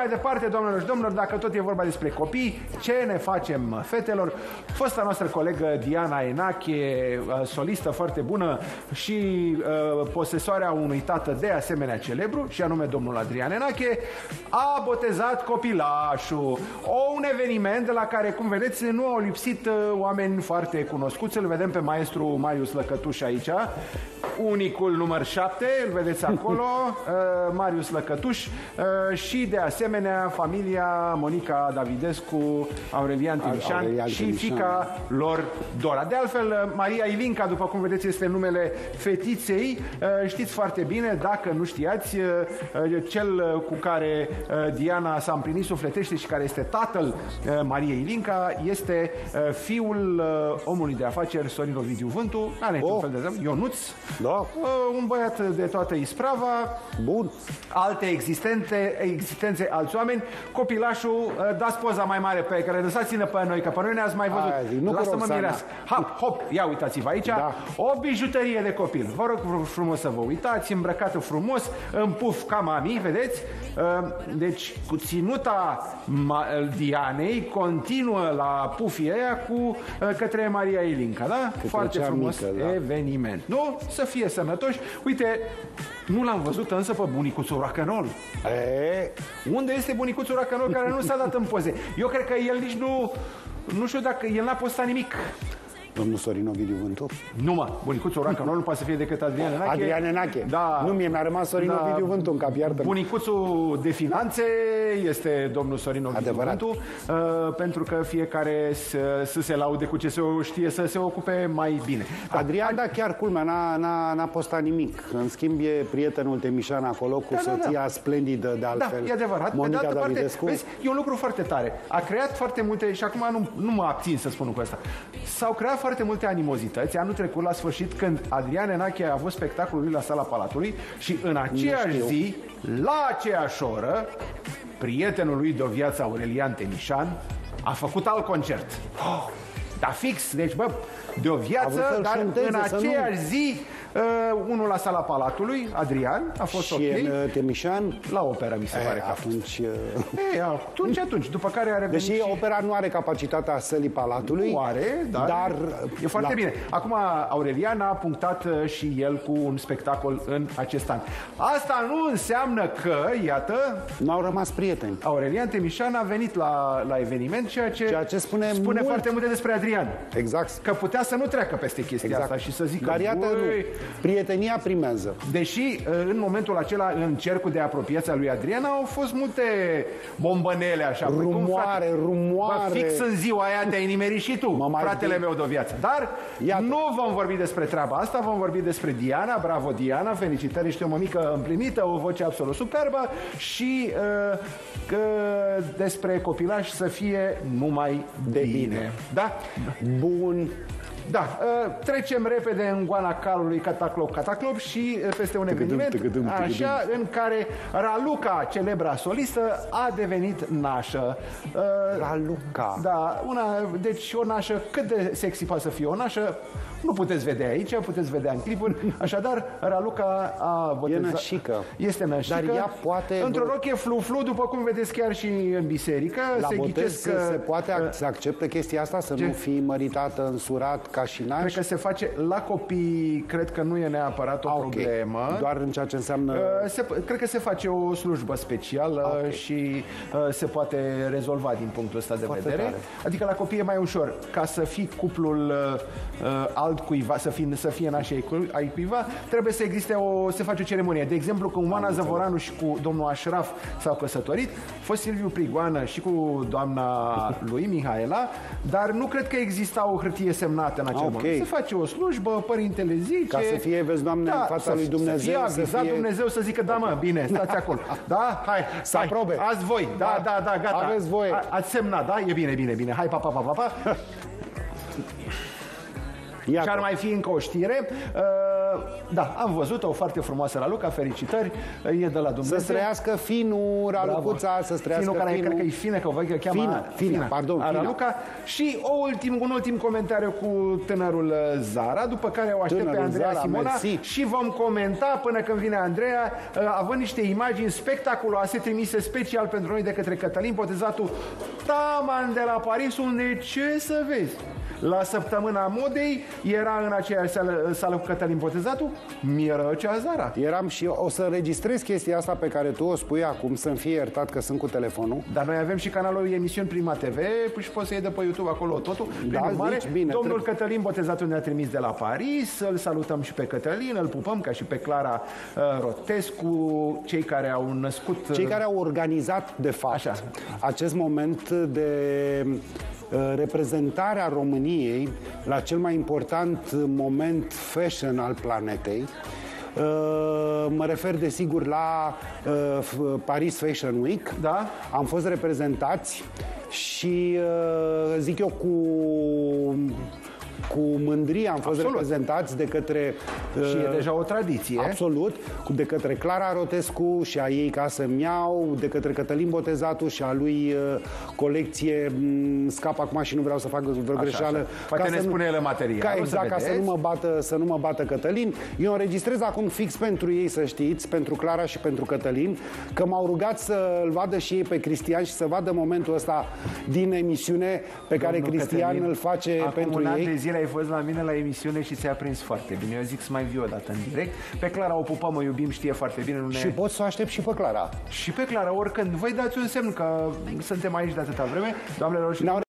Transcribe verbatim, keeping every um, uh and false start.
Mai departe, doamnelor și domnilor, dacă tot e vorba despre copii, ce ne facem fetelor? Fosta noastră colegă Diana Enache, solistă foarte bună și uh, posesoarea unui tată de asemenea celebru, și anume domnul Adrian Enache, a botezat copilașul. O, un eveniment la care, cum vedeți, nu au lipsit oameni foarte cunoscuți. Îl vedem pe maestru Marius Lăcătuș aici, unicul număr șapte, îl vedeți acolo, uh, Marius Lăcătuș, uh, și de asemenea De asemenea, familia Monica Davidescu, Aurelian Temișan Aurelian și Temișan. Fica lor Dora. De altfel, Maria Ilinca, după cum vedeți, este numele fetiței. Știți foarte bine, dacă nu știați, cel cu care Diana s-a împlinit sufletește și care este tatăl Mariei Ilinca este fiul omului de afaceri Sorin Ovidiu Vântu, are oh. un fel de zăm, Ionuț, da. Un băiat de toată isprava. Bun. Alte existente, existențe alți oameni. Copilașul, dați poza mai mare pe care lăsați-ne pe noi, că pe noi ne-ați mai văzut. Lasă-mă mireasă. Hop, hop, ia uitați-vă aici. Da. O bijuterie de copil. Vă rog frumos să vă uitați, îmbrăcată frumos, în puf ca mami, vedeți? Deci, cu ținuta Dianei continuă la pufii aia cu către Maria Ilinca, da? Către Foarte frumos mică, da. Eveniment. Nu? Să fie sănătoși. Uite, nu l-am văzut însă pe bunicuțul Rock'n'Roll. Unde este bunicuțul Rock'n'Roll care nu s-a dat în poze? Eu cred că el nici nu... Nu știu dacă el n-a postat nimic. Domnul Sorin Ovidiu Vântu? Nu, mă, bunicuțul Rock'n'Roll nu poate să fie decât Adrian Enache. Adrian Enache. Da. Nu, mie mi-a rămas Sorin da. Ovidiu Vântu în cap, iartă-mă. Bunicuțul de finanțe este domnul Sorin Ovidiu Vântu, uh, pentru că fiecare să, să se laude cu ce se știe, să se ocupe mai bine. Da. Adrian, da, chiar culmea, n-a postat nimic. În schimb, e prietenul Temișan acolo cu da, soția da, da. splendidă, de altfel. Da, e adevărat. Monica pe de altă Davidescu. Parte, vezi, e un lucru foarte tare. A creat foarte multe, și acum nu, nu mă abțin să spun cu asta. S-au creat foarte multe animozități anul trecut la sfârșit, când Adrian Enache a avut spectacolul lui la Sala Palatului și în aceeași zi, la aceeași oră, prietenul lui de viață Aurelian Temișan a făcut alt concert. Oh, da, fix, deci bă, de o viață, dar șanteze, în aceeași zi, uh, unul la Sala Palatului, Adrian, a fost și ok. Și Temișan? La opera, mi se e, pare că atunci, e, atunci, atunci, după care are revenit. Deși și... opera nu are capacitatea Sălii Palatului. Nu are, dar, dar e foarte la... bine. Acum, Aurelian a punctat și el cu un spectacol în acest an. Asta nu înseamnă că, iată... Nu au rămas prieteni. Aurelian Temișan a venit la, la eveniment, ceea ce, ceea ce spune, spune mult. foarte multe despre Adrian. Exact. Că putea să nu treacă peste chestia exact. asta și să zică... Dar iată, nu. Prietenia primează. Deși, în momentul acela, în cercul de apropiație a lui Adrian, au fost multe bombănele, așa. Rumoare, cum, rumoare. Bă, fix în ziua aia te-ai nimerit și tu, mă, fratele meu de viață. Dar iată, nu vom vorbi despre treaba asta, vom vorbi despre Diana. Bravo, Diana, felicitări, ești o mămică împlinită, o voce absolut superbă și uh, că despre copilaș să fie numai de bine. bine. Da? Bun. Da, trecem repede în goana calului Cataclop, Cataclop și peste un eveniment așa în care Raluca, celebra solistă, a devenit nașă. Raluca. Da, una, deci o nașă, cât de sexy poate să fie o nașă, nu puteți vedea aici, puteți vedea în clipuri. Așadar, Raluca a botezat. E nașică. Este nașică. Dar ea poate... Într-o rochie fluflu, după cum vedeți chiar și în biserică. La se botez că... se poate ac să acceptă chestia asta, să ce? nu fii măritată, însurat, ca și naș? Cred că se face la copii, cred că nu e neapărat o okay. problemă. Doar în ceea ce înseamnă... Se, cred că se face o slujbă specială okay. și uh, se poate rezolva din punctul ăsta de vedere. Tare. Adică la copii e mai ușor. Ca să fii cuplul uh, altcuiva, să fie, să fie naș ai cuiva, trebuie să existe o... se face o ceremonie. De exemplu, când Oana Zăvoranu și cu domnul Ashraf s-au căsătorit, a fost Silviu Prigoană și cu doamna lui, Mihaela, dar nu cred că exista o hârtie semnată în acel okay. moment. Se face o slujbă, părintele zice... Ca să fie, vezi, Doamne, da, în fața să, lui Dumnezeu... Să fie, să fie Dumnezeu să zică, da, mă, bine, stați acolo. Da? Hai, să aprobe. Ați voi, da, da, da, gata. Aveți voie. A, ați semnat, da? E bine, bine, bine. Hai, pa, pa, pa, pa. Și ar mai fi încă o știre. Uh, da, am văzut-o, foarte frumoasă Raluca, felicitări, e de la Dumnezeu. Să trăiască finul, Ralucuța, să trăiască finul. Care cred că e fine, că o văd că cheamă Fina, Fina, pardon, Raluca. Și o ultim, un ultim comentariu cu tânărul Zara, după care o aștept pe Andreea Simona și vom comenta până când vine Andreea, având niște imagini spectaculoase trimise special pentru noi de către Cătălin Botezatu, taman de la Paris, unde ce să vezi? La săptămâna modei era în aceeași sală, sală cu Cătălin Botezatu, mirăcea Zara. Eram și eu, o să înregistrez chestia asta pe care tu o spui acum, să-mi fie iertat că sunt cu telefonul. Dar noi avem și canalul emisiuni Prima T V și poți să iei de pe YouTube acolo totul. Da, urmare, zici, bine, domnul trebuie. Cătălin Botezatu ne-a trimis de la Paris, îl salutăm și pe Cătălin, îl pupăm ca și pe Clara uh, Rotescu, cei care au născut... Cei care au organizat, de fapt, așa, acest moment de... reprezentarea României la cel mai important moment fashion al planetei. Mă refer, desigur, la Paris Fashion Week. Da? Am fost reprezentați și, zic eu, cu... cu mândrie am fost absolut reprezentați de către... Și e deja o tradiție. Absolut. De către Clara Rotescu și a ei casă Miau, de către Cătălin Botezatu și a lui colecție, scap acum și nu vreau să fac vreo greșeală. Poate ne spune el material. Exact, ca să nu mă bată, să nu mă bată Cătălin. Eu înregistrez acum fix pentru ei, să știți, pentru Clara și pentru Cătălin, că m-au rugat să-l vadă și ei pe Cristian și să vadă momentul ăsta din emisiune pe care Cristian îl face pentru ei. Ai fost la mine la emisiune și ți-a prins foarte bine. Eu zic să mai vii o dată în direct. Pe Clara o pupăm, mă iubim, știe foarte bine. Nu ne... Și pot să o aștept și pe Clara. Și pe Clara, oricând. Voi dați un semn că suntem aici de atâta vreme. Doamnelor și